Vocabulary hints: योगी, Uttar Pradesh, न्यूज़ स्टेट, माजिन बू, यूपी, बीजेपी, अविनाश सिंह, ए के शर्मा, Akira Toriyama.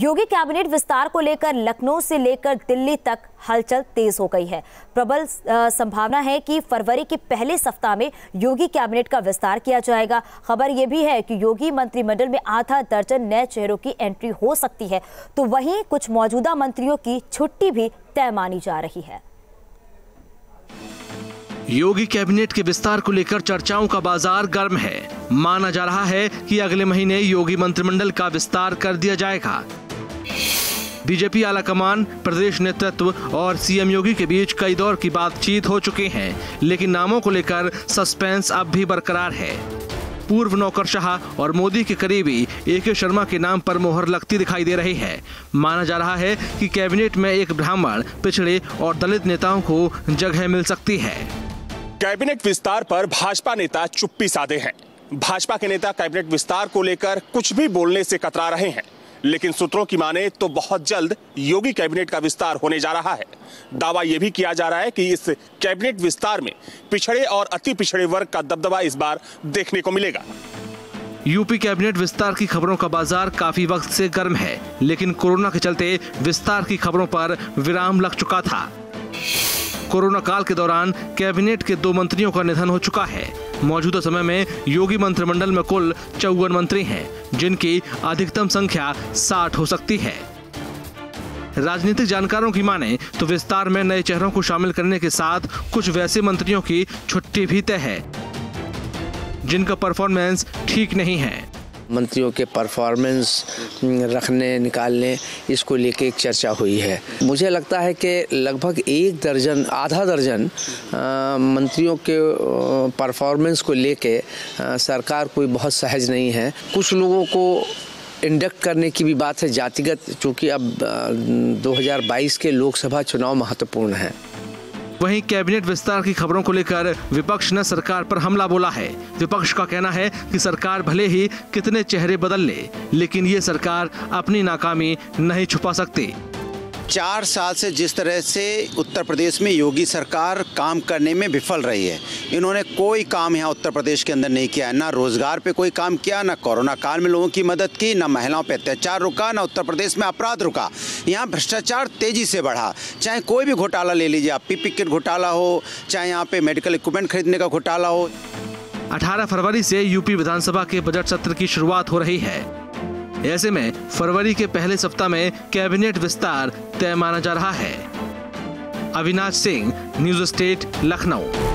योगी cabinet विस्तार को लेकर लखनऊ से लेकर दिल्ली तक हलचल तेज हो गई है। प्रबल संभावना है कि फरवरी के पहले सप्ताह में योगी कैबिनेट का विस्तार किया जाएगा। खबर यह भी है कि योगी मंत्रिमंडल में आधा दर्जन नए चेहरों की एंट्री हो सकती है, तो वहीं कुछ मौजूदा मंत्रियों की छुट्टी भी तय मानी जा रही है। योगी कैबिनेट के विस्तार को लेकर चर्चाओं का बाजार गर्म है। माना जा रहा है कि अगले महीने योगी मंत्रिमंडल का विस्तार कर दिया जाएगा। बीजेपी आला कमान, प्रदेश नेतृत्व और सीएम योगी के बीच कई दौर की बातचीत हो चुकी है, लेकिन नामों को लेकर सस्पेंस अब भी बरकरार है। पूर्व नौकरशाह और मोदी के करीबी ए के शर्मा के नाम पर मोहर लगती दिखाई दे रही है। माना जा रहा है कि कैबिनेट में एक ब्राह्मण, पिछड़े और दलित नेताओं को जगह मिल सकती है। कैबिनेट विस्तार पर भाजपा नेता चुप्पी साधे हैं। भाजपा के नेता कैबिनेट विस्तार को लेकर कुछ भी बोलने से कतरा रहे हैं, लेकिन सूत्रों की माने तो बहुत जल्द योगी कैबिनेट का विस्तार होने जा रहा है। दावा यह भी किया जा रहा है कि इस कैबिनेट विस्तार में पिछड़े और अति पिछड़े वर्ग का दबदबा इस बार देखने को मिलेगा। यूपी कैबिनेट विस्तार की खबरों का बाजार काफी वक्त से गर्म है, लेकिन कोरोना के चलते विस्तार की खबरों पर विराम लग चुका था। कोरोना काल के दौरान कैबिनेट के दो मंत्रियों का निधन हो चुका है। मौजूदा समय में योगी मंत्रिमंडल में कुल 54 मंत्री हैं, जिनकी अधिकतम संख्या 60 हो सकती है। राजनीतिक जानकारों की माने तो विस्तार में नए चेहरों को शामिल करने के साथ कुछ वैसे मंत्रियों की छुट्टी भी तय है जिनका परफॉर्मेंस ठीक नहीं है। मंत्रियों के परफॉर्मेंस रखने निकालने इसको लेके एक चर्चा हुई है। मुझे लगता है कि लगभग आधा दर्जन मंत्रियों के परफॉर्मेंस को लेके सरकार कोई बहुत सहज नहीं है। कुछ लोगों को इंडक्ट करने की भी बात है जातिगत, चूँकि अब 2022 के लोकसभा चुनाव महत्वपूर्ण हैं। वहीं कैबिनेट विस्तार की खबरों को लेकर विपक्ष ने सरकार पर हमला बोला है। विपक्ष का कहना है कि सरकार भले ही कितने चेहरे बदल ले, लेकिन ये सरकार अपनी नाकामी नहीं छुपा सकती। 4 साल से जिस तरह से उत्तर प्रदेश में योगी सरकार काम करने में विफल रही है, इन्होंने कोई काम यहाँ उत्तर प्रदेश के अंदर नहीं किया है। ना रोजगार पे कोई काम किया, ना कोरोना काल में लोगों की मदद की, ना महिलाओं पे अत्याचार रुका, ना उत्तर प्रदेश में अपराध रुका। यहाँ भ्रष्टाचार तेजी से बढ़ा। चाहे कोई भी घोटाला ले लीजिए, आप पीपी किट घोटाला हो, चाहे यहाँ पे मेडिकल इक्विपमेंट खरीदने का घोटाला हो। 18 फरवरी से यूपी विधानसभा के बजट सत्र की शुरुआत हो रही है। ऐसे में फरवरी के पहले सप्ताह में कैबिनेट विस्तार तय माना जा रहा है। अविनाश सिंह, न्यूज़ स्टेट, Lucknow.